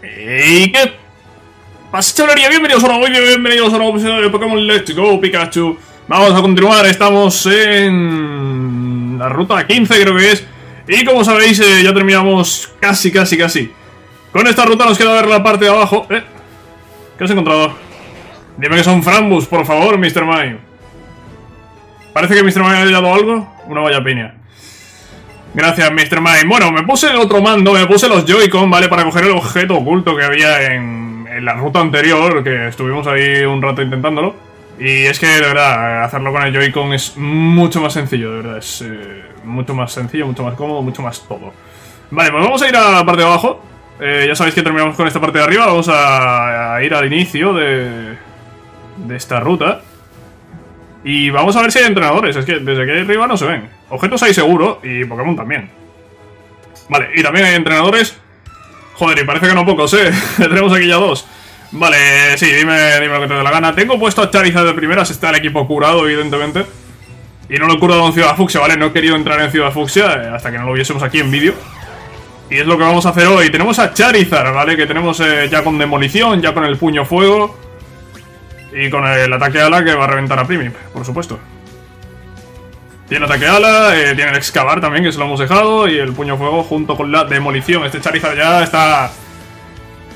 ¡Ey! ¿Qué pasa, chavalería? Bienvenidos a una nueva video, bienvenidos a una nueva episodio de Pokémon Let's Go Pikachu. Vamos a continuar, estamos en la ruta 15 creo que es. Y como sabéis, ya terminamos casi. Con esta ruta nos queda ver la parte de abajo. ¿Qué has encontrado? Dime que son Frambus, por favor, Mr. Mime. Parece que Mr. Mime ha hallado algo. Una vaya piña. Gracias, Mr. Mime. Bueno, me puse el otro mando, me puse los Joy-Con, ¿vale? Para coger el objeto oculto que había en la ruta anterior, que estuvimos ahí un rato intentándolo. Y es que, de verdad, hacerlo con el Joy-Con es mucho más sencillo, de verdad. Es mucho más sencillo, mucho más cómodo, mucho más todo. Vale, pues vamos a ir a la parte de abajo. Ya sabéis que terminamos con esta parte de arriba. Vamos a ir al inicio de esta ruta. Y vamos a ver si hay entrenadores. Es que desde aquí arriba no se ven. Objetos hay seguro. Y Pokémon también. Vale, y también hay entrenadores. Joder, y parece que no pocos, Tenemos aquí ya dos. Vale, sí, dime lo que te dé la gana. Tengo puesto a Charizard de primeras. Está el equipo curado, evidentemente. Y no lo he curado en Ciudad Fucsia, ¿vale? No he querido entrar en Ciudad Fucsia hasta que no lo viésemos aquí en vídeo. Y es lo que vamos a hacer hoy. Tenemos a Charizard, ¿vale? Que tenemos ya con demolición, ya con el puño fuego. Y con el ataque ala que va a reventar a Primip, por supuesto. Tiene ataque ala, tiene el excavar también, que se lo hemos dejado. Y el puño fuego junto con la demolición. Este Charizard ya está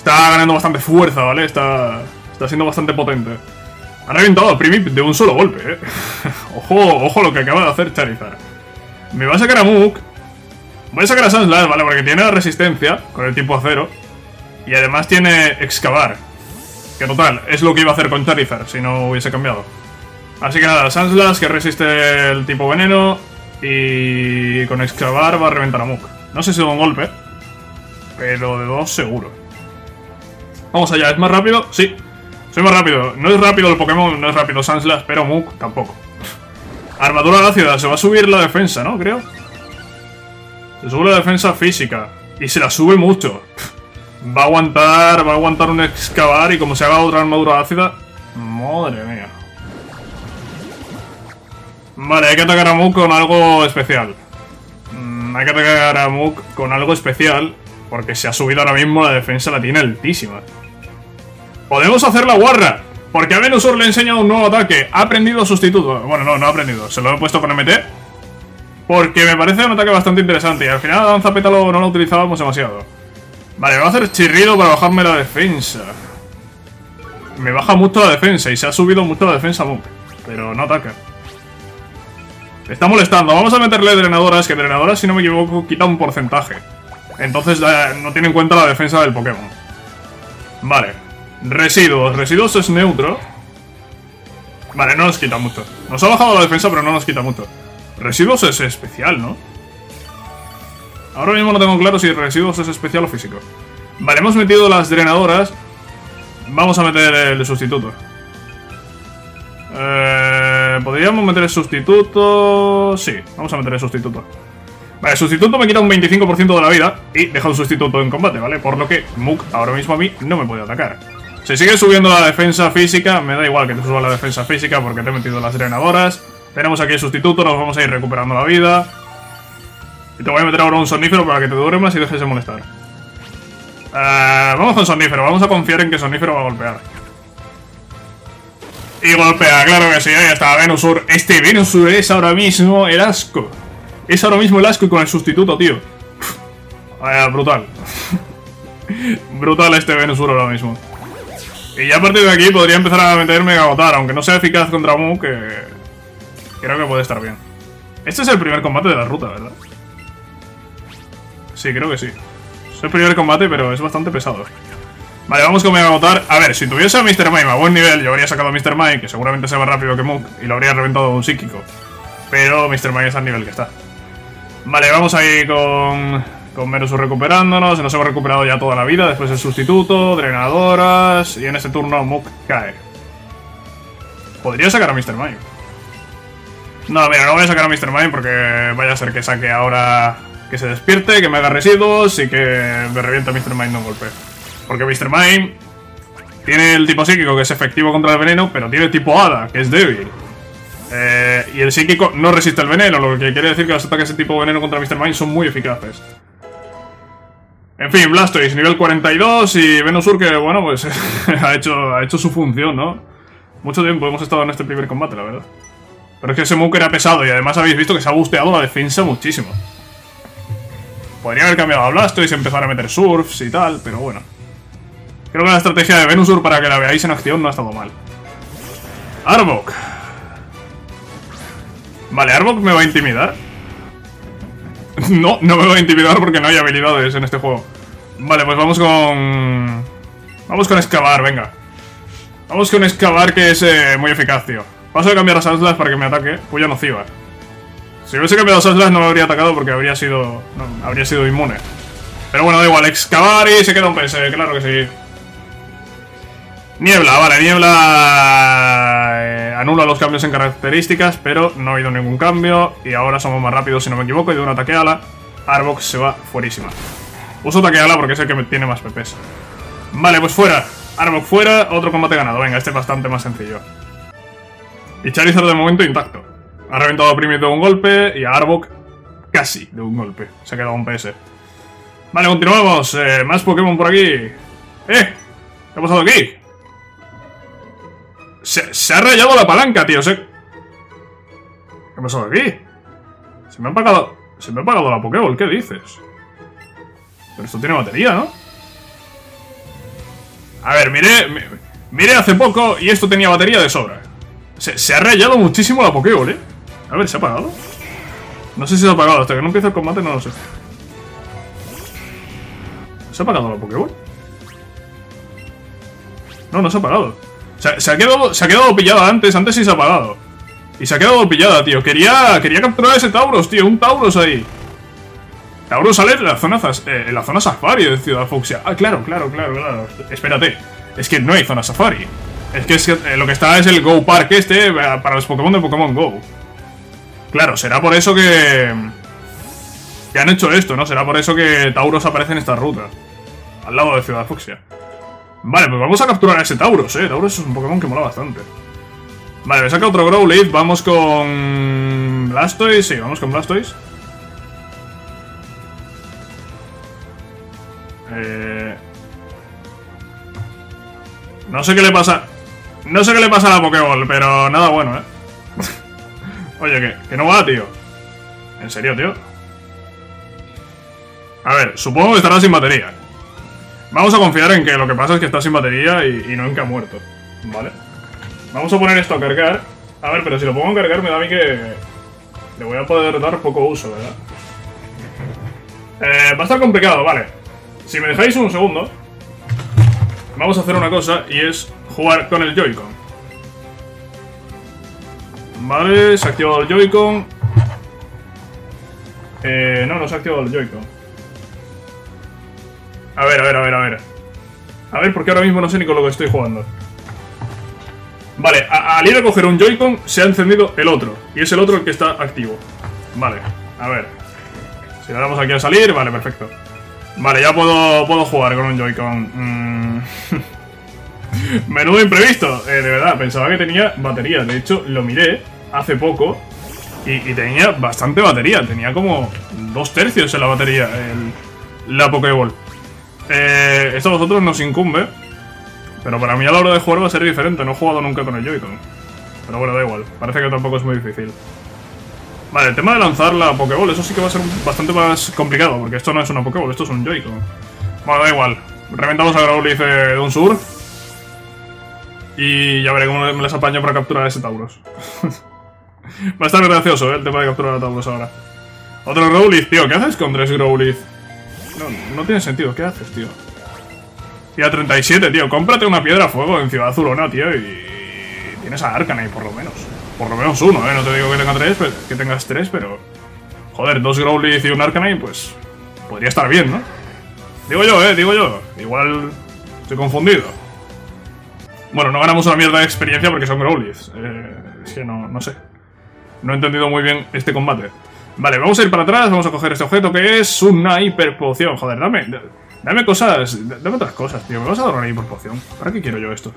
ganando bastante fuerza, ¿vale? Está siendo bastante potente. Ha reventado a Primip de un solo golpe, Ojo lo que acaba de hacer Charizard. Me va a sacar a Muk. Voy a sacar a Sandslash, ¿vale? Porque tiene resistencia con el tipo acero. Y además tiene excavar. Que total, es lo que iba a hacer con Charizard si no hubiese cambiado. Así que nada, Sandslash que resiste el tipo veneno. Y con excavar va a reventar a Muk. No sé si de un golpe, pero de dos seguro. Vamos allá, ¿es más rápido? Sí, soy más rápido. No es rápido el Pokémon, no es rápido Sandslash, pero Muk tampoco. Armadura de la ciudad, se va a subir la defensa, ¿no? Creo. Se sube la defensa física. Y se la sube mucho. Va a aguantar un excavar. Y como se haga otra armadura ácida. Madre mía. Vale, hay que atacar a Muk con algo especial. Porque se ha subido ahora mismo. La defensa la tiene altísima. Podemos hacer la guarra. Porque a Venusaur le he enseñado un nuevo ataque. Ha aprendido sustituto. Bueno, no ha aprendido. Se lo he puesto con MT. Porque me parece un ataque bastante interesante. Y al final la danza pétalo no la utilizábamos demasiado. Vale, me va a hacer chirrido para bajarme la defensa. Me baja mucho la defensa y se ha subido mucho la defensa Muk. Pero no ataca. Está molestando. Vamos a meterle drenadoras, que drenadoras, si no me equivoco, quita un porcentaje. Entonces no tiene en cuenta la defensa del Pokémon. Vale. Residuos. Residuos es neutro. Vale, no nos quita mucho. Nos ha bajado la defensa, pero no nos quita mucho. Residuos es especial, ¿no? Ahora mismo no tengo claro si residuos es especial o físico. Vale, hemos metido las drenadoras. Vamos a meter el sustituto. Podríamos meter el sustituto. Sí, vamos a meter el sustituto. Vale, el sustituto me quita un 25% de la vida. Y deja un sustituto en combate, ¿vale? Por lo que Muk ahora mismo a mí no me puede atacar. Si sigue subiendo la defensa física, me da igual que te suba la defensa física porque te he metido las drenadoras. Tenemos aquí el sustituto, nos vamos a ir recuperando la vida. Y te voy a meter ahora un sonífero para que te dure más y dejes de molestar. Vamos con sonífero, vamos a confiar en que sonífero va a golpear. Y golpea, claro que sí, ahí está Venusaur. Este Venusaur es ahora mismo el asco. Es ahora mismo el asco y con el sustituto, tío. Brutal. Brutal este Venusaur ahora mismo. Y ya a partir de aquí podría empezar a meter Mega Gotar, aunque no sea eficaz contra Muk, que... creo que puede estar bien. Este es el primer combate de la ruta, ¿verdad? Sí, creo que sí. Es el primer combate, pero es bastante pesado. Vale, vamos con Mega Gotar. A ver, si tuviese a Mr. Mime a buen nivel, yo habría sacado a Mr. Mime, que seguramente sea más rápido que Muk, y lo habría reventado un psíquico. Pero Mr. Mime está al nivel que está. Vale, vamos ahí con Venusaur recuperándonos. Nos hemos recuperado ya toda la vida. Después el sustituto, drenadoras. Y en este turno Muk cae. Podría sacar a Mr. Mime. No, mira, no voy a sacar a Mr. Mime porque vaya a ser que saque ahora, que se despierte, que me haga residuos y que me revienta a Mr. Mime de un golpe. Porque Mr. Mime tiene el tipo psíquico que es efectivo contra el veneno, pero tiene el tipo hada, que es débil. Y el psíquico no resiste el veneno, lo que quiere decir que los ataques de tipo veneno contra Mr. Mime son muy eficaces. En fin, Blastoise, nivel 42 y Venusaur que, bueno, pues ha hecho su función, ¿no? Mucho tiempo hemos estado en este primer combate, la verdad. Pero es que ese Muk era pesado y además habéis visto que se ha busteado la defensa muchísimo. Podría haber cambiado a Blastoise, empezar a meter surfs y tal, pero bueno. Creo que la estrategia de Venusaur, para que la veáis en acción, no ha estado mal. Arbok. Vale, Arbok me va a intimidar. No, no me va a intimidar porque no hay habilidades en este juego. Vale, pues vamos con... vamos con excavar, venga. Vamos con excavar, que es muy eficaz, tío. Paso de cambiar a Sandslash para que me ataque. Puya nociva. Si hubiese cambiado a Sandslash no me habría atacado porque habría sido... no, habría sido inmune. Pero bueno, da igual, excavar y se queda un PS, claro que sí. Niebla, vale, niebla... anula los cambios en características, pero no ha habido ningún cambio. Y ahora somos más rápidos, si no me equivoco, y de un ataque ala, Arbok se va fuerísima. Uso ataque ala porque es el que tiene más PPs. Vale, pues fuera. Arbok fuera, otro combate ganado. Venga, este es bastante más sencillo. Y Charizard de momento intacto. Ha reventado a Primip de un golpe y a Arbok casi de un golpe. Se ha quedado un PS. Vale, continuamos. Más Pokémon por aquí. ¿Qué ha pasado aquí? Se ha rayado la palanca, tío. ¿Qué ha pasado aquí? Se me ha apagado la Pokéball, ¿qué dices? Pero esto tiene batería, ¿no? A ver, miré hace poco y esto tenía batería de sobra. Se ha rayado muchísimo la Pokéball, ¿eh? A ver, ¿se ha apagado? No sé si se ha apagado, hasta que no empiece el combate no lo sé. ¿Se ha apagado la Pokéball? No, no se ha apagado. Se ha quedado pillada antes sí se ha apagado. Y se ha quedado pillada, tío. Quería capturar ese Tauros, tío. Un Tauros ahí. Tauros sale en la zona Safari de Ciudad Fucsia. Ah, claro. Espérate. Es que no hay zona Safari. Es que lo que está es el Go Park este para los Pokémon de Pokémon Go. Claro, será por eso que han hecho esto, ¿no? Será por eso que Tauros aparece en esta ruta. Al lado de Ciudad Fucsia. Vale, pues vamos a capturar a ese Tauros, Tauros es un Pokémon que mola bastante. Vale, me saca otro Growlithe, vamos con... Blastoise, sí, vamos con Blastoise. No sé qué le pasa... no sé qué le pasa a la Pokéball, pero nada bueno, Oye, que no va, tío. En serio, tío. A ver, supongo que estará sin batería. Vamos a confiar en que lo que pasa es que está sin batería y nunca ha muerto, ¿vale? Vamos a poner esto a cargar. A ver, pero si lo pongo a cargar me da a mí que... le voy a poder dar poco uso, ¿verdad? Va a estar complicado, vale. Si me dejáis un segundo, vamos a hacer una cosa y es jugar con el Joy-Con. Vale, se ha activado el Joy-Con. No, no se ha activado el Joy-Con. A ver. A ver, porque ahora mismo no sé ni con lo que estoy jugando. Vale, al ir a coger un Joy-Con se ha encendido el otro. Y es el otro el que está activo. Vale, a ver. Si le damos aquí a salir, vale, perfecto. Vale, ya puedo jugar con un Joy-Con. Menudo imprevisto. De verdad, pensaba que tenía batería. De hecho, lo miré hace poco y tenía bastante batería. Tenía como 2/3 en la batería la Pokéball. Esto a vosotros nos incumbe, pero para mí a la hora de jugar va a ser diferente. No he jugado nunca con el Joy-Con, pero bueno, da igual, parece que tampoco es muy difícil. Vale, el tema de lanzar la Pokéball, eso sí que va a ser bastante más complicado, porque esto no es una Pokéball, esto es un Joy-Con. Bueno, da igual, reventamos a Growlithe de un surf y ya veré cómo me las apaño para capturar a ese Tauros. Va a estar gracioso, el tema de capturar a Tauros ahora. Otro Growlithe, tío, ¿qué haces con 3 Growlithe? No tiene sentido, ¿qué haces, tío? Tía 37, tío, cómprate una piedra a fuego en Ciudad Azulona, tío, y tienes a Arcanine, por lo menos. Por lo menos uno, no te digo que tengas tres, pero... joder, 2 Growlithe y un Arcanine, pues... podría estar bien, ¿no? Digo yo. Igual... estoy confundido. Bueno, no ganamos una mierda de experiencia porque son Growlithe. Es que no sé. No he entendido muy bien este combate. Vale, vamos a ir para atrás, vamos a coger este objeto que es una hiperpoción. Joder, dame cosas, dame otras cosas, tío. Me vas a dar una hiperpoción. ¿Para qué quiero yo esto?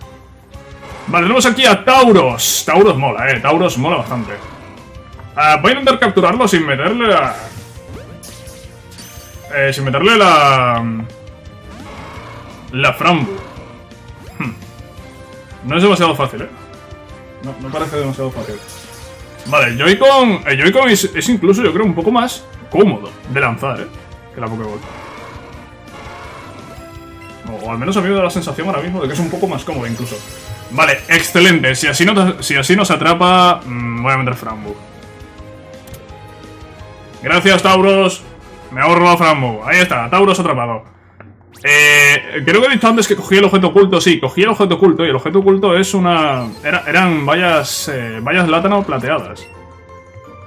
Vale, tenemos aquí a Tauros. Tauros mola, Tauros mola bastante. Voy a intentar capturarlo sin meterle a... Sin meterle la Frambu. No es demasiado fácil, ¿eh? No parece demasiado fácil. Vale, el Joy-Con... El Joy-Con es incluso, yo creo, un poco más cómodo de lanzar, ¿eh? Que la Pokéball. O al menos a mí me da la sensación ahora mismo de que es un poco más cómodo incluso. Vale, excelente. Si así nos atrapa... voy a meter Frambu. Gracias, Tauros. Me ahorro la Frambu. Ahí está, Tauros atrapado. Creo que he visto antes que cogí el objeto oculto. Sí, cogí el objeto oculto. Y el objeto oculto es una... Eran vallas látano plateadas.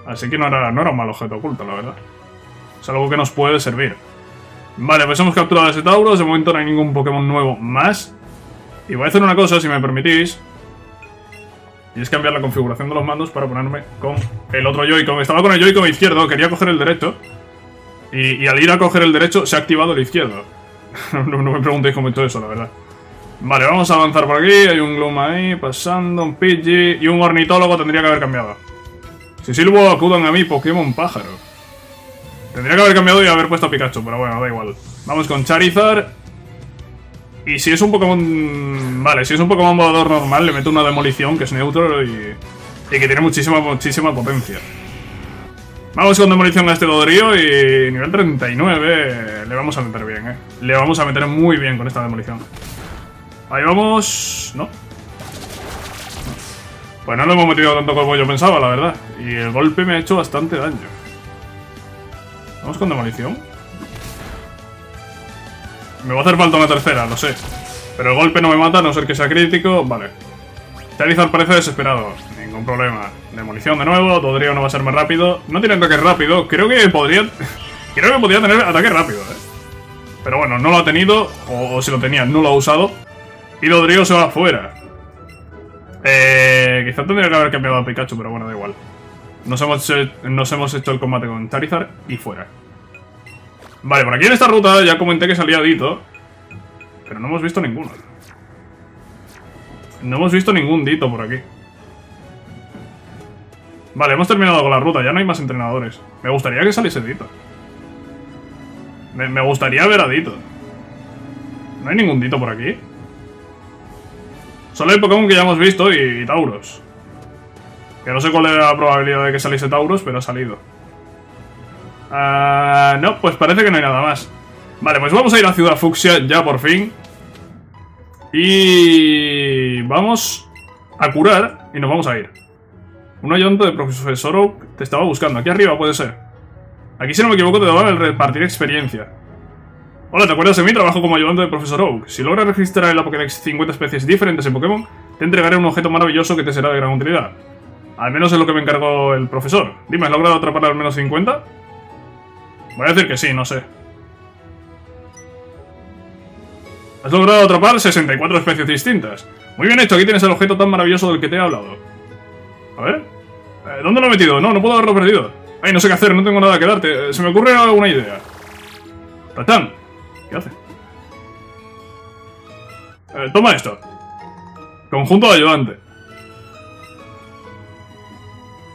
Así que no era un mal objeto oculto, la verdad. Es algo que nos puede servir. Vale, pues hemos capturado a ese Tauros. De momento no hay ningún Pokémon nuevo más. Y voy a hacer una cosa, si me permitís. Y es cambiar la configuración de los mandos para ponerme con el otro Joy-Con. Estaba con el Joy-Con izquierdo, quería coger el derecho. Y al ir a coger el derecho se ha activado el izquierdo. No me preguntéis cómo es todo eso, la verdad. Vale, vamos a avanzar por aquí. Hay un Gloom ahí, pasando, un Pidgey. Y un ornitólogo tendría que haber cambiado. Si silbo, acudan a mí, Pokémon pájaro. Tendría que haber cambiado y haber puesto a Pikachu, pero bueno, da igual. Vamos con Charizard. Y si es un Pokémon... Vale, si es un Pokémon volador normal, le meto una demolición, que es neutro y que tiene muchísima potencia. Vamos con demolición a este Dodrio y nivel 39 le vamos a meter bien, Le vamos a meter muy bien con esta demolición. Ahí vamos... ¿No? Pues no lo hemos metido tanto como yo pensaba, la verdad. Y el golpe me ha hecho bastante daño. Vamos con demolición. Me va a hacer falta una tercera, lo sé. Pero el golpe no me mata, a no ser que sea crítico. Vale. Charizard parece desesperado. Ningún problema. Demolición de nuevo. Dodrio no va a ser más rápido. No tiene ataque rápido. Creo que podría... Creo que podría tener ataque rápido, Pero bueno, no lo ha tenido. O si lo tenía, no lo ha usado. Y Dodrio se va afuera. Quizá tendría que haber cambiado a Pikachu, pero bueno, da igual. Nos hemos hecho el combate con Charizard y fuera. Vale, por aquí en esta ruta ya comenté que salía Ditto. Pero no hemos visto ninguno. No hemos visto ningún Ditto por aquí. Vale, hemos terminado con la ruta. Ya no hay más entrenadores. Me gustaría que saliese Ditto. Me gustaría ver a Ditto. No hay ningún Ditto por aquí. Solo hay Pokémon que ya hemos visto y Tauros. Que no sé cuál era la probabilidad de que saliese Tauros, pero ha salido. No, pues parece que no hay nada más. Vale, pues vamos a ir a Ciudad Fucsia ya por fin. Y... vamos a curar y nos vamos a ir. Un ayudante de Profesor Oak te estaba buscando. Aquí arriba puede ser. Aquí, si no me equivoco, te daba el repartir experiencia. Hola, ¿te acuerdas de mí? Trabajo como ayudante de Profesor Oak. Si logras registrar en la Pokédex 50 especies diferentes en Pokémon, te entregaré un objeto maravilloso que te será de gran utilidad. Al menos es lo que me encargó el profesor. Dime, ¿has logrado atrapar al menos 50? Voy a decir que sí, no sé. Has logrado atrapar 64 especies distintas. Muy bien hecho, aquí tienes el objeto tan maravilloso del que te he hablado. A ver... ¿dónde lo he metido? No puedo haberlo perdido. Ay, no sé qué hacer, no tengo nada que darte. Se me ocurre alguna idea. ¡Tatán! ¿Qué hace? Toma esto. Conjunto de ayudante.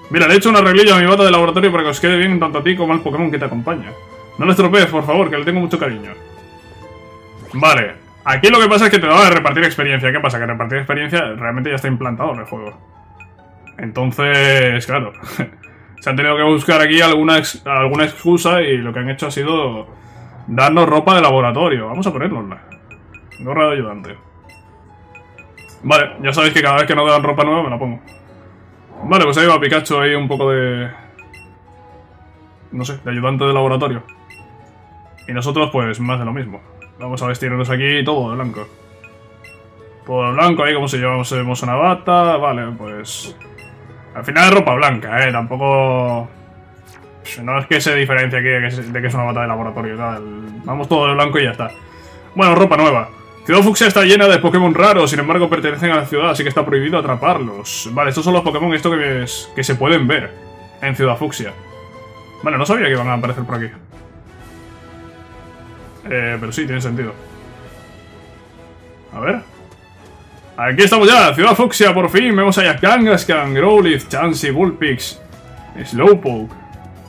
Mira, le he hecho una arreglilla a mi bata de laboratorio para que os quede bien tanto a ti como al Pokémon que te acompaña. No lo estropees, por favor, que le tengo mucho cariño. Vale, aquí lo que pasa es que te da de repartir experiencia. ¿Qué pasa? Que repartir experiencia realmente ya está implantado en el juego. Entonces, claro, se han tenido que buscar aquí alguna excusa y lo que han hecho ha sido darnos ropa de laboratorio. Vamos a ponérnosla. Gorra de ayudante. Vale, ya sabéis que cada vez que no dan ropa nueva me la pongo. Vale, pues ahí va Pikachu, ahí un poco de... no sé, de ayudante de laboratorio. Y nosotros, pues, más de lo mismo. Vamos a vestirnos aquí todo de blanco. Todo de blanco, ahí como si llevamos una bata... Vale, pues... al final es ropa blanca, tampoco... no es que se diferencie aquí de que es una bata de laboratorio y tal. Vamos todo de blanco y ya está. Bueno, ropa nueva. Ciudad Fucsia está llena de Pokémon raros, sin embargo pertenecen a la ciudad, así que está prohibido atraparlos. Vale, estos son los Pokémon que se pueden ver en Ciudad Fucsia. Vale, no sabía que iban a aparecer por aquí. Pero sí, tiene sentido. A ver. Aquí estamos ya, Ciudad Fucsia, por fin. Vemos allá Kangaskhan, Growlithe, Chansey, Bullpix, Slowpoke.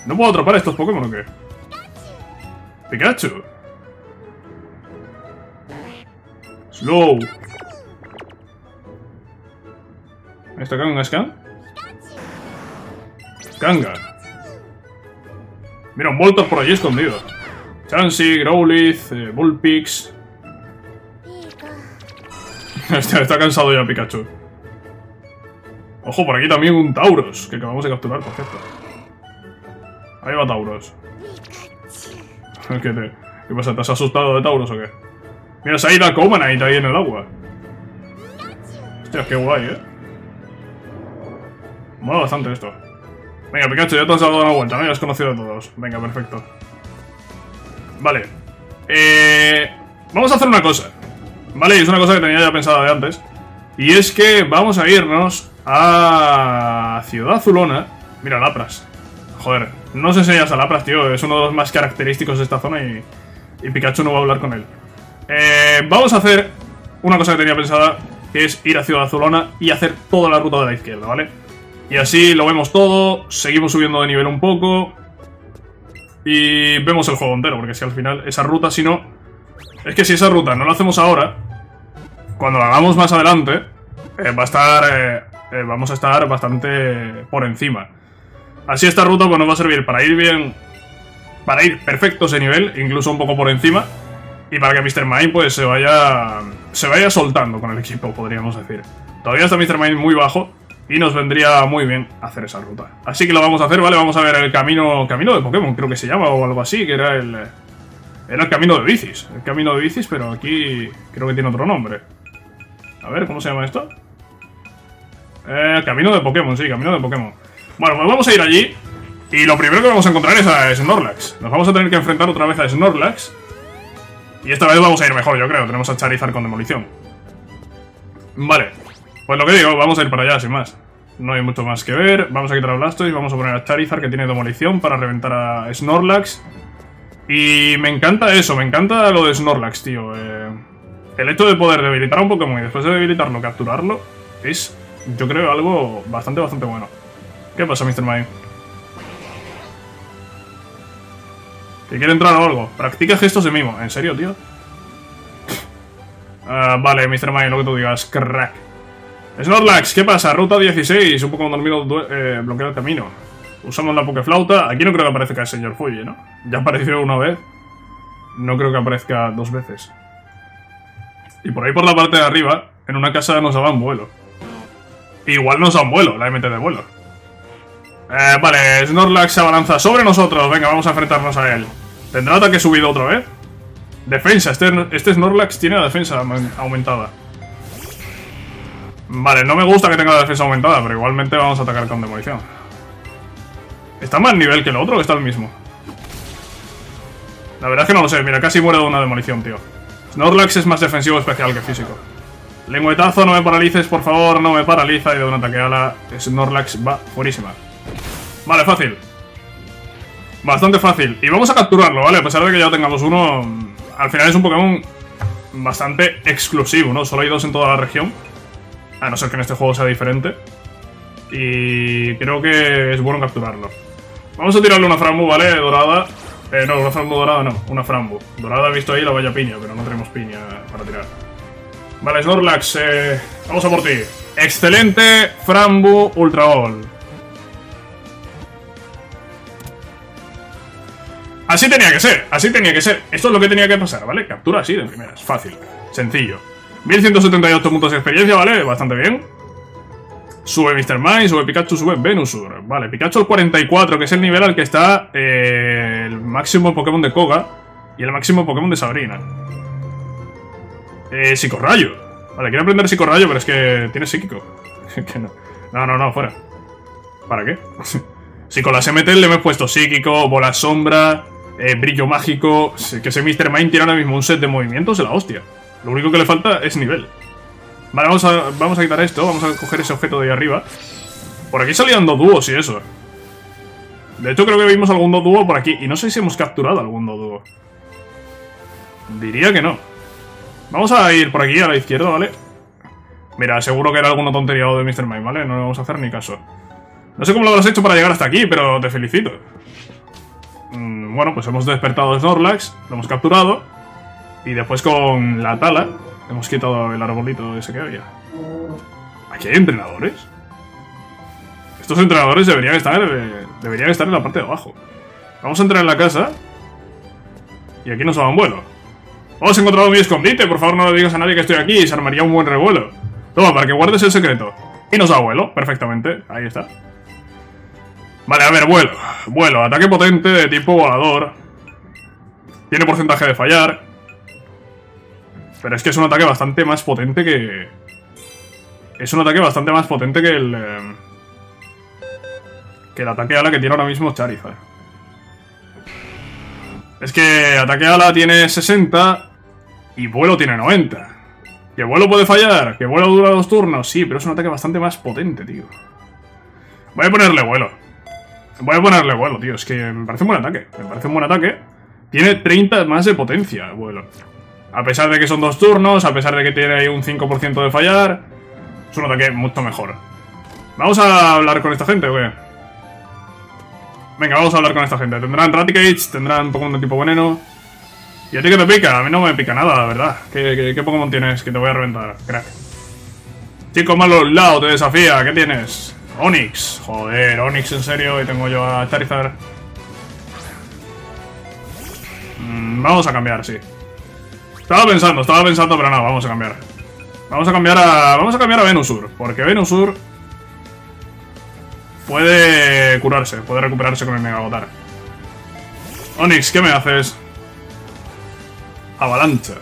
¿No puedo atrapar a estos Pokémon o qué? Pikachu. Slow. ¿Está Kangaskhan? Kanga. Mira, un Voltorb por allí escondido. Chansey, Growlithe, Bullpix. Está cansado ya Pikachu. Ojo, por aquí también un Tauros, que acabamos de capturar, por cierto. Ahí va Tauros. ¿Qué pasa? ¿Te has asustado de Tauros o qué? Mira, se ha ido a Comanite ahí en el agua. Hostia, qué guay, ¿eh? Mola bastante esto. Venga, Pikachu, ya te has dado una vuelta, ¿no? Ya has conocido a todos. Venga, perfecto. Vale. Vamos a hacer una cosa. Vale, es una cosa que tenía ya pensada de antes. Y es que vamos a irnos a Ciudad Azulona. Mira, Lapras. Joder, no os enseñas a Lapras, tío. Es uno de los más característicos de esta zona y Pikachu no va a hablar con él. Vamos a hacer una cosa que tenía pensada, que es ir a Ciudad Azulona y hacer toda la ruta de la izquierda, ¿vale? Y así lo vemos todo, seguimos subiendo de nivel un poco y vemos el juego entero, porque si al final esa ruta, si no... Es que si esa ruta no la hacemos ahora, cuando la hagamos más adelante, vamos a estar bastante por encima. Así esta ruta pues, nos va a servir para ir bien, para ir perfectos de nivel, incluso un poco por encima, y para que Mr. Mime pues, se vaya soltando con el equipo, podríamos decir. Todavía está Mr. Mime muy bajo y nos vendría muy bien hacer esa ruta. Así que lo vamos a hacer, ¿vale? Vamos a ver el camino de Pokémon, creo que se llama, o algo así, que era el... Era el camino de bicis, pero aquí creo que tiene otro nombre. A ver, ¿cómo se llama esto? Camino de Pokémon, sí, camino de Pokémon. Bueno, pues vamos a ir allí y lo primero que vamos a encontrar es a Snorlax. Nos vamos a tener que enfrentar otra vez a Snorlax. Y esta vez vamos a ir mejor, yo creo. Tenemos a Charizard con demolición. Vale, pues lo que digo, vamos a ir para allá, sin más. No hay mucho más que ver. Vamos a quitar a Blastoise y vamos a poner a Charizard, que tiene demolición, para reventar a Snorlax. Y me encanta eso, me encanta lo de Snorlax, tío. El hecho de poder debilitar a un Pokémon y después de debilitarlo, capturarlo, es, yo creo, algo bastante bueno. ¿Qué pasa, Mr. Mime? ¿Que quiere entrar o algo? Practica gestos de mimo. ¿En serio, tío? Vale, Mr. Mime, lo que tú digas, crack. Snorlax, ¿qué pasa? Ruta 16, un Pokémon dormido bloquea el camino. Usamos la Pokéflauta. Aquí no creo que aparezca el señor Fuji, ¿no? Ya apareció una vez. No creo que aparezca dos veces. Y por ahí por la parte de arriba, en una casa nos daban vuelo. Igual nos dan vuelo, la MT de vuelo. Vale, Snorlax se abalanza sobre nosotros. Venga, vamos a enfrentarnos a él. ¿Tendrá ataque subido otra vez? Defensa. Este Snorlax tiene la defensa aumentada. Vale, no me gusta que tenga la defensa aumentada, pero igualmente vamos a atacar con demolición. ¿Está más nivel que el otro o está el mismo? La verdad es que no lo sé. Mira, casi muere de una demolición, tío. Snorlax es más defensivo especial que físico. Lengüetazo, no me paralices, por favor. No me paraliza. Y de un ataque a la Snorlax va buenísima. Vale, fácil. Bastante fácil. Y vamos a capturarlo, ¿vale? A pesar de que ya tengamos uno, al final es un Pokémon bastante exclusivo, ¿no? Solo hay dos en toda la región. A no ser que en este juego sea diferente. Y creo que es bueno capturarlo. Vamos a tirarle una Frambu, ¿vale? Dorada. No, una Frambu dorada no. Una Frambu. Dorada he visto ahí la valla piña, pero no tenemos piña para tirar. Vale, Snorlax, vamos a por ti. Excelente Frambu Ultra Ball. Así tenía que ser, así tenía que ser. Esto es lo que tenía que pasar, ¿vale? Captura así de primeras. Fácil, sencillo. 1178 puntos de experiencia, ¿vale? Bastante bien. Sube Mr. Mime, sube Pikachu, sube Venusaur. Vale, Pikachu al 44, que es el nivel al que está el máximo Pokémon de Koga y el máximo Pokémon de Sabrina. Psicorrayo. Vale, quiero aprender Psicorrayo, pero es que tiene psíquico. Que no. No, fuera. ¿Para qué? Si con las MT le hemos puesto psíquico, bola sombra, brillo mágico. Que ese Mr. Mime tiene ahora mismo un set de movimientos de la hostia. Lo único que le falta es nivel. Vale, vamos a quitar esto. Vamos a coger ese objeto de ahí arriba. Por aquí salían Doduos y eso. De hecho creo que vimos algún Doduo por aquí. Y no sé si hemos capturado algún Doduo. Diría que no. Vamos a ir por aquí a la izquierda, ¿vale? Mira, seguro que era alguna tontería de Mr. Mime, ¿vale? No le vamos a hacer ni caso. No sé cómo lo habrás hecho para llegar hasta aquí, pero te felicito. Bueno, pues hemos despertado a Snorlax, lo hemos capturado. Y después con la tala hemos quitado el arbolito ese que había. ¿Aquí hay entrenadores? Estos entrenadores deberían estar en la parte de abajo. Vamos a entrar en la casa. Y aquí nos va un vuelo. Os he encontrado mi escondite, por favor no le digas a nadie que estoy aquí y se armaría un buen revuelo. Toma, para que guardes el secreto. Y nos da vuelo, perfectamente, ahí está. Vale, a ver, vuelo. Vuelo, ataque potente de tipo volador. Tiene porcentaje de fallar. Pero es que es un ataque bastante más potente que... Es un ataque bastante más potente que el... Que el ataque ala que tiene ahora mismo Charizard. Es que ataque ala tiene 60 y vuelo tiene 90. ¿Que vuelo puede fallar? ¿Que vuelo dura 2 turnos? Sí, pero es un ataque bastante más potente, tío. Voy a ponerle vuelo. Voy a ponerle vuelo, tío. Es que me parece un buen ataque. Me parece un buen ataque. Tiene 30 más de potencia, vuelo. A pesar de que son 2 turnos, a pesar de que tiene ahí un 5% de fallar, es un ataque mucho mejor. ¿Vamos a hablar con esta gente o qué? Venga, vamos a hablar con esta gente. Tendrán Raticate, tendrán Pokémon de tipo veneno. ¿Y a ti qué te pica? A mí no me pica nada, la verdad. ¿Qué Pokémon tienes? Que te voy a reventar, crack. Chico malo lao, te desafía. ¿Qué tienes? Onix. Joder, Onix en serio. Y tengo yo a Charizard. Vamos a cambiar, sí. Estaba pensando, pero no, vamos a cambiar. Vamos a cambiar a Venusaur. Porque Venusaur... puede curarse, puede recuperarse con el Mega Gotar. Onix, ¿qué me haces? Avalancha.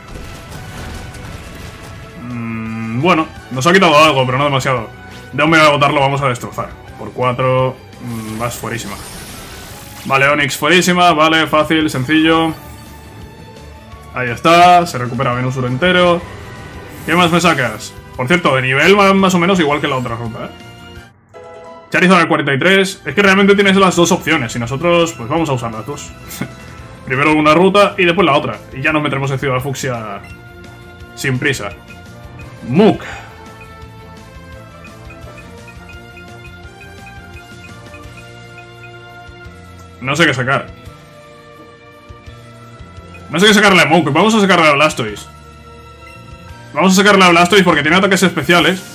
Bueno, nos ha quitado algo, pero no demasiado. De un Mega Gotar lo vamos a destrozar. Por 4, vas fuerísima. Vale, Onix fuerísima, vale, fácil, sencillo. Ahí está, se recupera Venusaur entero. ¿Qué más me sacas? Por cierto, de nivel más o menos igual que la otra ruta, ¿eh? Charizard al 43, es que realmente tienes las dos opciones y nosotros pues vamos a usar las dos. Primero una ruta y después la otra. Y ya nos metremos en Ciudad Fucsia sin prisa. Muk. No sé qué sacar. No sé qué sacarle a Muk, vamos a sacarle a Blastoise. Vamos a sacarle a Blastoise porque tiene ataques especiales.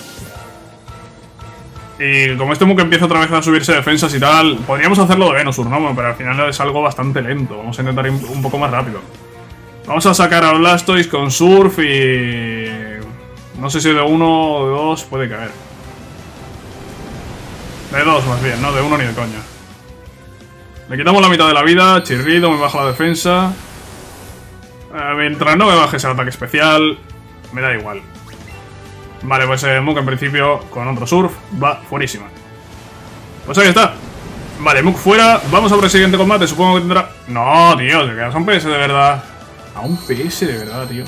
Y como este Muk empieza otra vez a subirse defensas y tal, podríamos hacerlo de Venusaur, ¿no? Pero al final es algo bastante lento. Vamos a intentar ir un poco más rápido. Vamos a sacar a Blastoise con Surf y... no sé si de 1 o de 2 puede caer. De 2 más bien, no de 1 ni de coña. Le quitamos la mitad de la vida. Chirrido, me baja la defensa. Mientras no me bajes el ataque especial, me da igual. Vale, pues Muk en principio con otro surf va fuerísima. Pues ahí está. Vale, Muk fuera. Vamos a por el siguiente combate. Supongo que tendrá... No, tío, te quedas a un PS de verdad. A un PS de verdad, tío.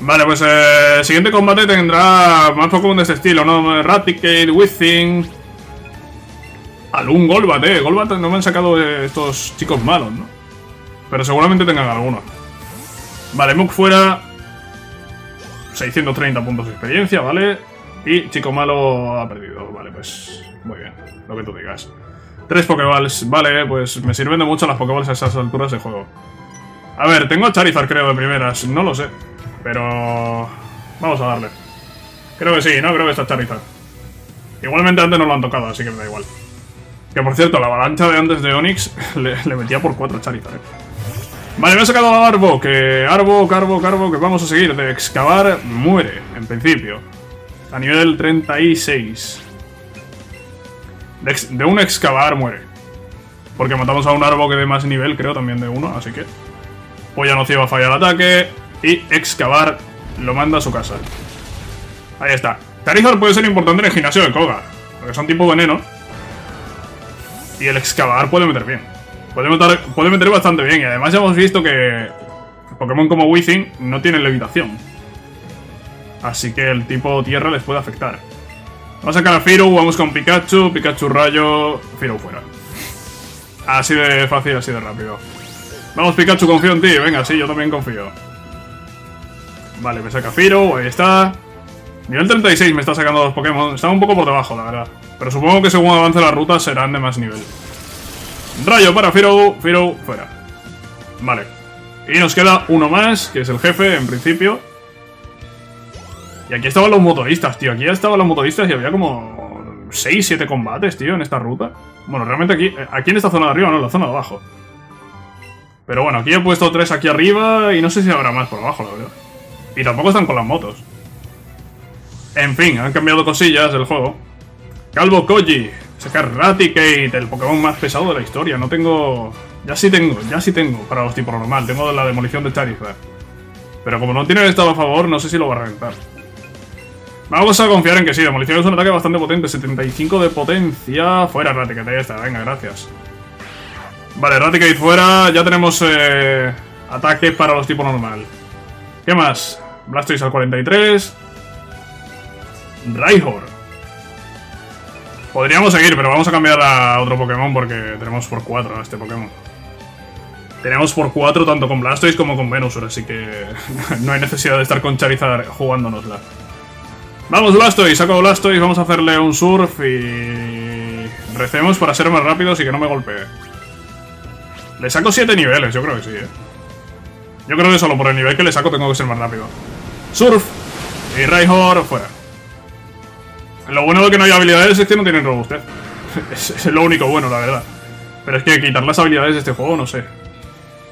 Vale, pues el siguiente combate tendrá más Pokémon de este estilo, ¿no? Raticate, Withing. Algún Golbat, eh. Golbat no me han sacado estos chicos malos, ¿no? Pero seguramente tengan alguno. Vale, Muk fuera. 630 puntos de experiencia, ¿vale? Y chico malo ha perdido. Vale, pues muy bien, lo que tú digas. 3 Pokéballs, vale, pues me sirven de mucho las Pokéballs a esas alturas de juego. A ver, tengo a Charizard creo de primeras, no lo sé. Pero... vamos a darle. Creo que sí, ¿no? Creo que está Charizard. Igualmente antes no lo han tocado, así que me da igual. Que por cierto, la avalancha de antes de Onix le metía por 4 a Charizard, ¿eh? Vale, me he sacado a Arbok, que vamos a seguir. De excavar muere, en principio. A nivel 36. De un excavar muere. Porque matamos a un Arbok de más nivel, creo, también de 1, así que... polla nociva falla el ataque. Y excavar lo manda a su casa. Ahí está. Charizard puede ser importante en el gimnasio de Koga. Porque son tipo veneno. Y el excavar puede meter bien. Puede meter bastante bien. Y además ya hemos visto que Pokémon como Weezing no tienen levitación. Así que el tipo tierra les puede afectar. Vamos a sacar a Firo, vamos con Pikachu. Pikachu rayo, Firo fuera. Así de fácil, así de rápido. Vamos Pikachu, confío en ti. Venga, sí, yo también confío. Vale, me saca Firo, ahí está. Nivel 36 me está sacando 2 Pokémon. Está un poco por debajo, la verdad. Pero supongo que según avance la ruta serán de más nivel. Rayo para Firo. Firo fuera. Vale. Y nos queda uno más, que es el jefe, en principio. Y aquí estaban los motoristas, tío. Aquí estaban los motoristas y había como 6, 7 combates, tío, en esta ruta. Bueno, realmente aquí en esta zona de arriba, no, en la zona de abajo. Pero bueno, aquí he puesto 3 aquí arriba y no sé si habrá más por abajo, la verdad. Y tampoco están con las motos. En fin, han cambiado cosillas del juego. Calvo Koji. Sacar Raticate, el Pokémon más pesado de la historia. No tengo... Ya sí tengo para los tipos normal. Tengo la demolición de Charizard. Pero como no tiene el estado a favor, no sé si lo va a reventar. Vamos a confiar en que sí. Demolición es un ataque bastante potente. 75 de potencia. Fuera Raticate, ya está. Venga, gracias. Vale, Raticate fuera. Ya tenemos ataque para los tipos normal. ¿Qué más? Blastoise al 43. Rhyhorn. Podríamos seguir, pero vamos a cambiar a otro Pokémon porque tenemos por 4 a este Pokémon. Tenemos por 4 tanto con Blastoise como con Venusaur, así que no hay necesidad de estar con Charizard jugándonosla. Vamos Blastoise, saco Blastoise, vamos a hacerle un surf y... recemos para ser más rápidos y que no me golpee. Le saco 7 niveles, yo creo que sí, Yo creo que solo por el nivel que le saco tengo que ser más rápido. Surf y Rhyhorn fuera. Lo bueno de que no hay habilidades es que no tienen robustez. Es lo único bueno, la verdad. Pero es que quitar las habilidades de este juego, no sé.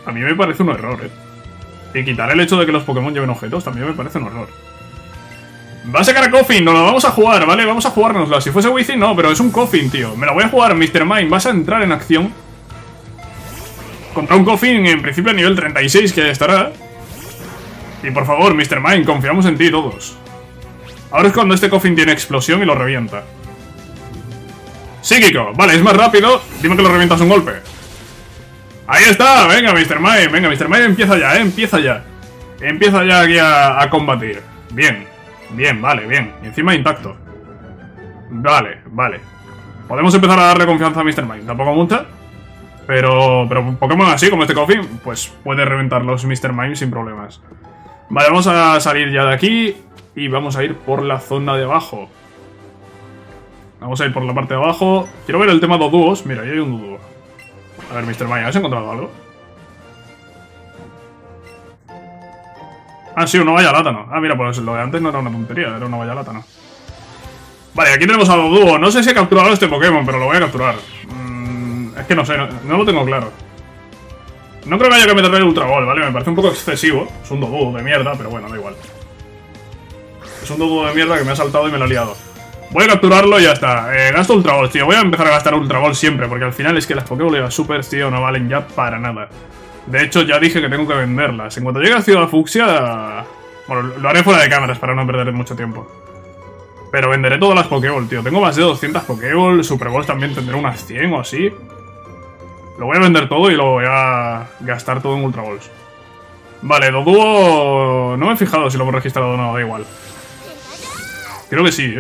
A mí me parece un error, Y quitar el hecho de que los Pokémon lleven objetos también me parece un error. Va a sacar a Koffing, no lo vamos a jugar, ¿vale? Vamos a jugárnosla. Si fuese Wizzing, no, pero es un Koffing, tío. Me la voy a jugar, Mr. Mime. Vas a entrar en acción contra un Koffing, en principio a nivel 36, que estará. Y por favor, Mr. Mime, confiamos en ti todos. Ahora es cuando este Koffing tiene explosión y lo revienta. Psíquico, vale, es más rápido. Dime que lo revientas un golpe. Ahí está, venga Mr. Mime. Venga Mr. Mime, empieza ya, empieza ya. Empieza ya aquí a combatir. Bien, bien, vale, bien. Y encima intacto. Vale, vale. Podemos empezar a darle confianza a Mr. Mime, tampoco mucha. Pero Pokémon así como este Koffing, pues puede reventar los Mr. Mime sin problemas. Vale, vamos a salir ya de aquí. Y vamos a ir por la zona de abajo. Vamos a ir por la parte de abajo. Quiero ver el tema de Doduos. Mira, ahí hay un Doduo. A ver, Mr. Mime, ¿has encontrado algo? Ah, sí, una valla látano. Ah, mira, pues lo de antes no era una tontería. Era una valla látano. Vale, aquí tenemos a Doduo. No sé si he capturado este Pokémon, pero lo voy a capturar. Es que no sé, no lo tengo claro. No creo que haya que meterle el Ultra Ball, ¿vale? Me parece un poco excesivo. Es un Doduo de mierda, pero bueno, da igual. Es un dodo de mierda que me ha saltado y me lo ha liado. Voy a capturarlo y ya está. Gasto Ultra Ball, tío. Voy a empezar a gastar Ultra Ball siempre, porque al final es que las Pokébolas Super, tío, no valen ya para nada. De hecho, ya dije que tengo que venderlas. En cuanto llegue a Ciudad Fucsia... bueno, lo haré fuera de cámaras para no perder mucho tiempo. Pero venderé todas las Pokéball, tío. Tengo más de 200 Pokéball. Super Balls también tendré unas 100 o así. Lo voy a vender todo y lo voy a gastar todo en Ultra Balls. Vale, Doduo... no me he fijado si lo hemos registrado o no, da igual. Creo que sí,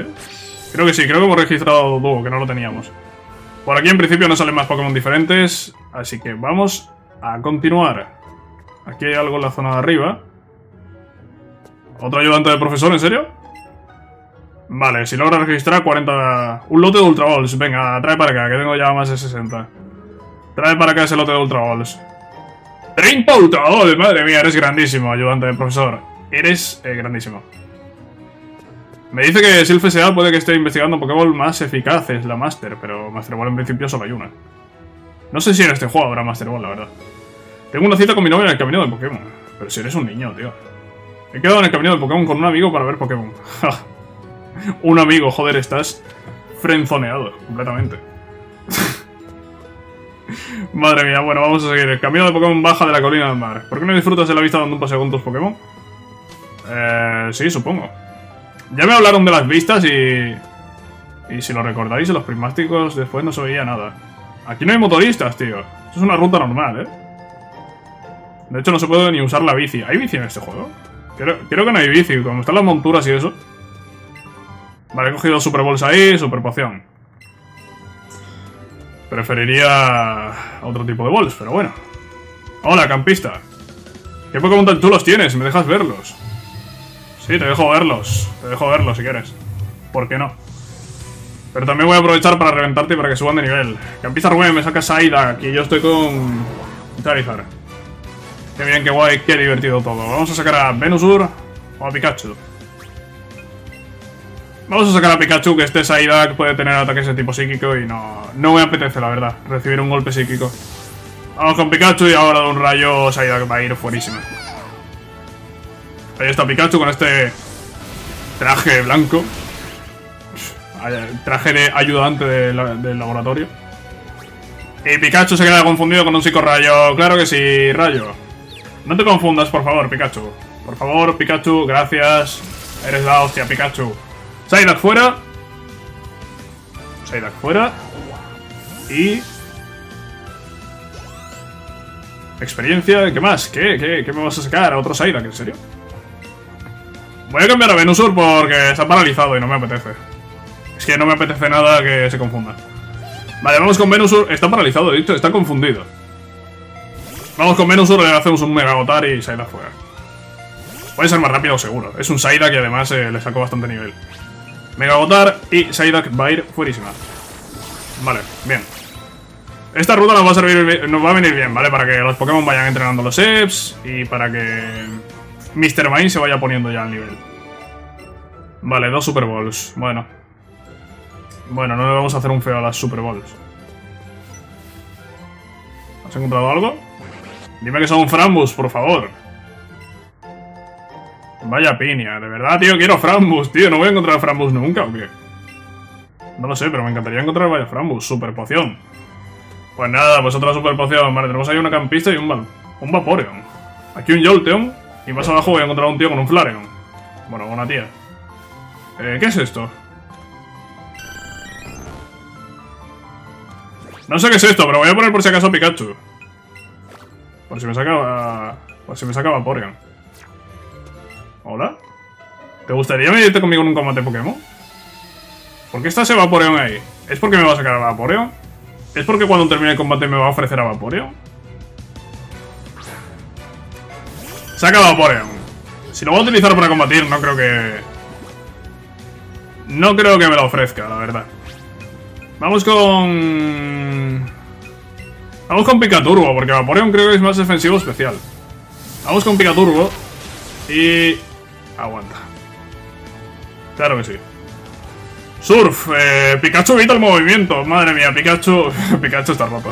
Creo que sí, creo que hemos registrado a Doduo, que no lo teníamos. Por aquí en principio no salen más Pokémon diferentes, así que vamos a continuar. Aquí hay algo en la zona de arriba. ¿Otro ayudante de profesor, en serio? Vale, si logra registrar 40... un lote de Ultra Balls, venga, trae para acá, que tengo ya más de 60. Trae para acá ese lote de Ultra Balls. ¡30 Ultra Balls! Madre mía, eres grandísimo, ayudante de profesor. Eres grandísimo. Me dice que SilfSA puede que esté investigando Pokéball más eficaces, la Master, pero Master Ball en principio solo hay una. No sé si en este juego habrá Master Ball, la verdad. Tengo una cita con mi novia en el camino del Pokémon. Pero si eres un niño, tío. He quedado en el camino del Pokémon con un amigo para ver Pokémon. Un amigo, joder, estás frenzoneado completamente. Madre mía, bueno, vamos a seguir. El camino del Pokémon baja de la colina al mar. ¿Por qué no disfrutas de la vista dando un paseo con tus Pokémon? Sí, supongo. Ya me hablaron de las vistas y si lo recordáis, en los prismáticos después no se veía nada. Aquí no hay motoristas, tío. Esto es una ruta normal, De hecho, no se puede ni usar la bici. ¿Hay bici en este juego? Creo que no hay bici, como están las monturas y eso. Vale, he cogido Super Balls ahí, Super Poción. Preferiría otro tipo de balls, pero bueno. Hola, campista. ¿Qué Pokémon tan chulos tienes? ¿Me dejas verlos? Sí, te dejo verlos si quieres. ¿Por qué no? Pero también voy a aprovechar para reventarte para que suban de nivel. Que empieza Rubén, me saca Psyduck y yo estoy con Charizard. Qué bien, qué guay, qué divertido todo. Vamos a sacar a Venusaur o a Pikachu. Vamos a sacar a Pikachu, que este Psyduck puede tener ataques de tipo psíquico y no me apetece, la verdad, recibir un golpe psíquico. Vamos con Pikachu y ahora de un rayo Psyduck va a ir fuerísima. Ahí está Pikachu con este traje blanco. Traje de ayudante del laboratorio. Y Pikachu se queda confundido con un psicorrayo. Claro que sí, rayo. No te confundas, por favor, Pikachu. Por favor, Pikachu, gracias. Eres la hostia, Pikachu. Psyduck fuera. Psyduck fuera. Y... experiencia, ¿qué más? ¿Qué me vas a sacar? ¿A otro Psyduck? ¿En serio? Voy a cambiar a Venusaur porque está paralizado y no me apetece. Es que no me apetece nada que se confunda. Vale, vamos con Venusaur. Está paralizado, he dicho, está confundido. Vamos con Venusaur, le hacemos un Mega Gotar y Psyduck fuera. Puede ser más rápido, seguro. Es un Psyduck que además le sacó bastante nivel. Mega Gotar y Psyduck va a ir fuerísima. Vale, bien. Esta ruta nos va a servir, nos va a venir bien, ¿vale? Para que los Pokémon vayan entrenando los EVs y para que Mr. Mime se vaya poniendo ya al nivel. Vale, 2 Super Balls. Bueno, no le vamos a hacer un feo a las Super Balls. ¿Has encontrado algo? Dime que son Frambus, por favor. Vaya piña, de verdad, tío, quiero Frambus, tío. ¿No voy a encontrar Frambus nunca o qué? No lo sé, pero me encantaría encontrar vaya Frambus. Super poción. Pues nada, pues otra super poción. Vale, tenemos ahí una campista y un Vaporeon. Aquí un Jolteon. Y más abajo voy a encontrar a un tío con un Flareon. Bueno, una tía. ¿Qué es esto? No sé qué es esto, pero voy a poner por si acaso a Pikachu. Por si me saca... Vaporeon. ¿Hola? ¿Te gustaría medirte conmigo en un combate Pokémon? ¿Por qué está ese Vaporeon ahí? ¿Es porque me va a sacar a Vaporeon? ¿Es porque cuando termine el combate me va a ofrecer a Vaporeon? Saca a Vaporeon. Si lo voy a utilizar para combatir, no creo que... no creo que me lo ofrezca, la verdad. Vamos con... vamos con Picaturbo, porque Vaporeon creo que es más defensivo especial. Vamos con Picaturbo. Y... aguanta. Claro que sí. Surf, Pikachu evita el movimiento. Madre mía, Pikachu... Pikachu está roto.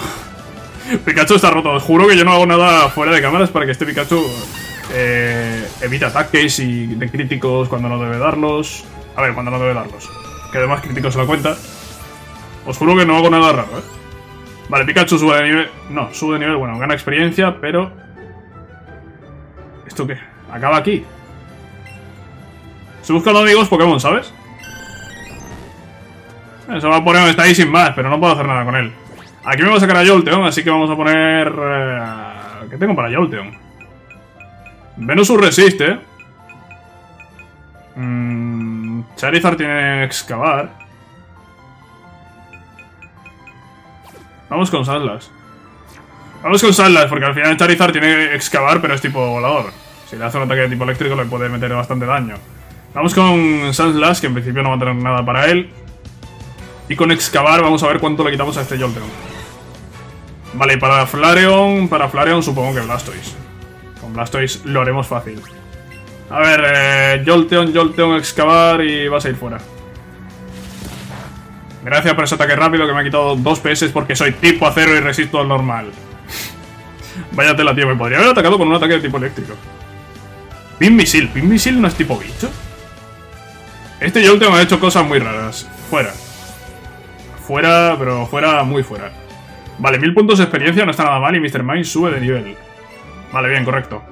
Pikachu está roto. Juro que yo no hago nada fuera de cámaras para que este Pikachu evite ataques y de críticos cuando no debe darlos. A ver, cuando no debe darlos. Que además críticos se la cuenta. Os juro que no hago nada raro, ¿eh? Vale, Pikachu sube de nivel... no, sube de nivel, bueno, gana experiencia, pero... ¿esto qué? Acaba aquí. Estoy buscando amigos Pokémon, ¿sabes? Ese Vaporeon está ahí sin más, pero no puedo hacer nada con él. Aquí me voy a sacar a Jolteon, así que vamos a poner... ¿qué tengo para Jolteon? Venusaur resiste. Charizard tiene excavar. Vamos con Sandslash. Vamos con Sandslash, porque al final Charizard tiene excavar, pero es tipo volador. Si le hace un ataque de tipo eléctrico le puede meter bastante daño. Vamos con Sandslash, que en principio no va a tener nada para él. Y con excavar vamos a ver cuánto le quitamos a este Jolteon. Vale, para Flareon supongo que Blastoise. Con Blastoise lo haremos fácil. A ver, Jolteon, excavar y vas a ir fuera. Gracias por ese ataque rápido que me ha quitado 2 PS porque soy tipo acero y resisto al normal. Vaya tela, tío, me podría haber atacado con un ataque de tipo eléctrico. Pin misil no es tipo bicho. Este Jolteon ha hecho cosas muy raras. Fuera. Fuera, pero fuera, muy fuera. Vale, 1000 puntos de experiencia, no está nada mal. Y Mr. Mime sube de nivel. Vale, bien, correcto.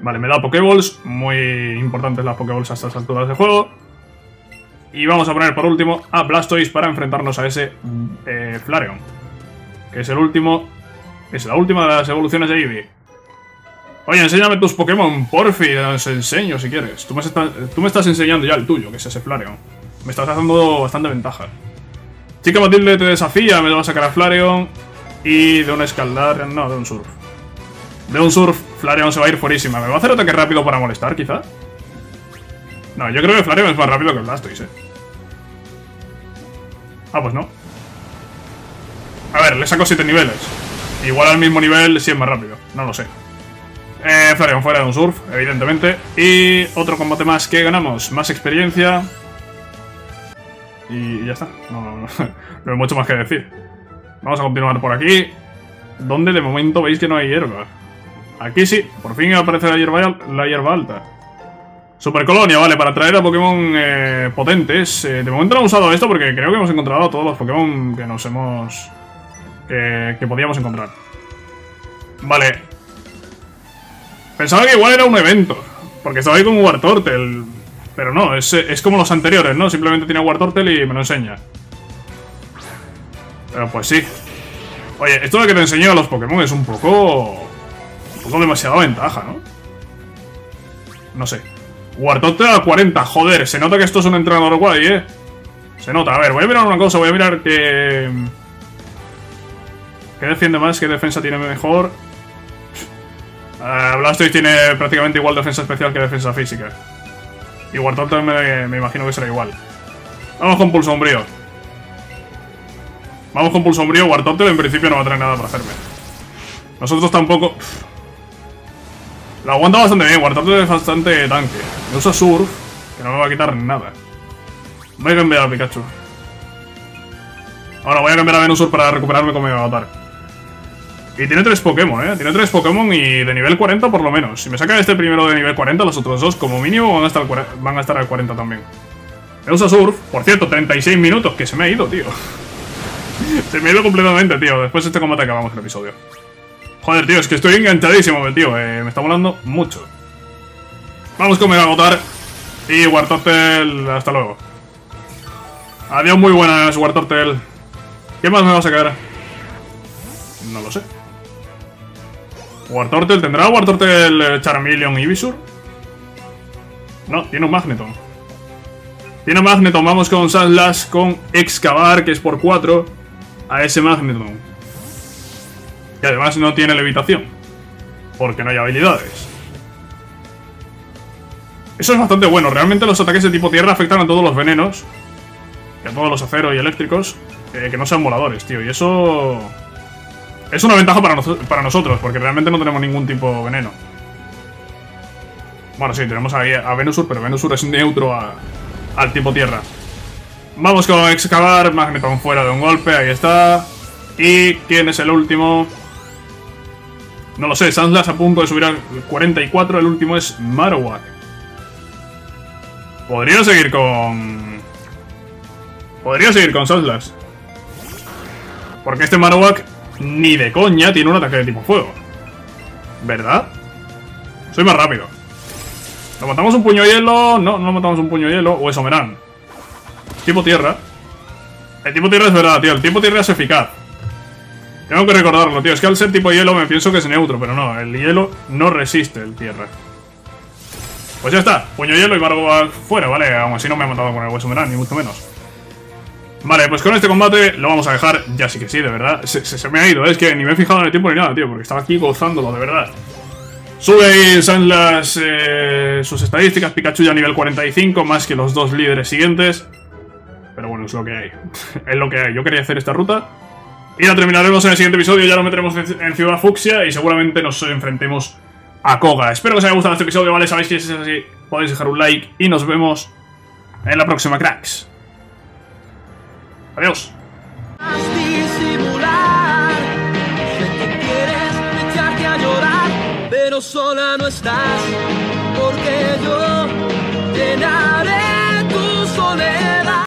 Vale, me da Pokéballs. Muy importantes las Pokéballs a estas alturas de juego. Y vamos a poner por último a Blastoise para enfrentarnos a ese Flareon, que es el último. Es la última de las evoluciones de Eevee. Oye, enséñame tus Pokémon, porfi. Los enseño si quieres. Tú me estás enseñando ya el tuyo, que es ese Flareon. Me estás dando bastante ventaja. Chica Matilde te desafía, me lo va a sacar a Flareon. Y de un escaldar... no, de un surf. De un surf, Flareon se va a ir fuerísima. ¿Me va a hacer ataque rápido para molestar, quizá? No, yo creo que Flareon es más rápido que Blastoise, Ah, pues no. A ver, le saco 7 niveles. Igual al mismo nivel si es más rápido. No lo sé. Flareon fuera de un surf, evidentemente. Y otro combate más que ganamos. Más experiencia. Y ya está. No hay mucho más que decir. Vamos a continuar por aquí. Donde de momento veis que no hay hierba. Aquí sí, por fin aparece la hierba alta. Supercolonia, vale, para traer a Pokémon potentes. De momento no he usado esto porque creo que hemos encontrado a todos los Pokémon que nos hemos... que podíamos encontrar. Vale. Pensaba que igual era un evento, porque estaba ahí con Wartortle. Pero no, es como los anteriores, ¿no? Simplemente tiene Wartortle y me lo enseña. Pero pues sí. Oye, esto de que te enseño a los Pokémon es un poco... con demasiada ventaja, ¿no? No sé. Wartortle a 40, joder, se nota que esto es un entrenador guay, ¿eh? Se nota. A ver, voy a mirar una cosa, voy a mirar que... ¿qué defiende más? ¿Qué defensa tiene mejor? Blastoise tiene prácticamente igual defensa especial que defensa física. Y Wartortle me imagino que será igual. Vamos con Pulso Umbrío. Vamos con Pulso Umbrío. Wartortle en principio no va a traer nada para hacerme. Nosotros tampoco... La aguanta bastante bien, Wartortle es bastante tanque. Me usa Surf, que no me va a quitar nada. Voy a cambiar a Pikachu. Ahora voy a cambiar a Venusaur para recuperarme con Mega Gotar. Y tiene 3 Pokémon, ¿eh? Tiene 3 Pokémon y de nivel 40 por lo menos. Si me saca este primero de nivel 40, los otros dos como mínimo van a estar al 40 también. Me usa Surf. Por cierto, 36 minutos, que se me ha ido, tío. Se me ha ido completamente, tío. Después de este combate acabamos el episodio. Joder, tío, es que estoy enganchadísimo, tío. Me está volando mucho. Vamos con Mega Gotar. Y Wartortle, hasta luego. Adiós, muy buenas, Wartortle. ¿Qué más me va a sacar? No lo sé. Wartortle, ¿tendrá Wartortle Charmeleon y Ivysaur? No, tiene un Magneton. Tiene Magneton, vamos con Sandslash, con Excavar, que es por 4. A ese Magneton. Y además no tiene levitación, porque no hay habilidades. Eso es bastante bueno. Realmente los ataques de tipo tierra afectan a todos los venenos, y a todos los aceros y eléctricos, que no sean voladores, tío. Y eso... es una ventaja para nosotros, porque realmente no tenemos ningún tipo veneno. Bueno, sí, tenemos a Venusaur, pero Venusaur es neutro al tipo tierra. Vamos con Excavar, Magneton fuera de un golpe, ahí está. ¿Y quién es el último? No lo sé, Sandslash a punto de subir al 44, el último es Marowak. Podría seguir con Sandslash, porque este Marowak ni de coña tiene un ataque de tipo fuego, ¿verdad? Soy más rápido. ¿Lo matamos un puño hielo? No, no matamos un puño hielo. O eso, verán. Tipo tierra. El tipo tierra es verdad, tío. El tipo tierra es eficaz. Tengo que recordarlo, tío. Es que al ser tipo hielo me pienso que es neutro, pero no. El hielo no resiste el tierra. Pues ya está. Puño hielo y Marowak fuera, ¿vale? Aún así no me ha matado con el hueso menal, ni mucho menos. Vale, pues con este combate lo vamos a dejar. Ya sí que sí, de verdad. Se me ha ido, ¿eh? Es que ni me he fijado en el tiempo ni nada, tío, porque estaba aquí gozándolo, de verdad. Sube ahí Sandslash sus estadísticas. Pikachu ya nivel 45, más que los dos líderes siguientes. Pero bueno, es lo que hay. Es lo que hay. Yo quería hacer esta ruta. Y la terminaremos en el siguiente episodio, ya lo meteremos en Ciudad Fucsia y seguramente nos enfrentemos a Koga. Espero que os haya gustado este episodio, ¿vale? Sabéis que si es así podéis dejar un like y nos vemos en la próxima, cracks. Adiós. Sola no estás.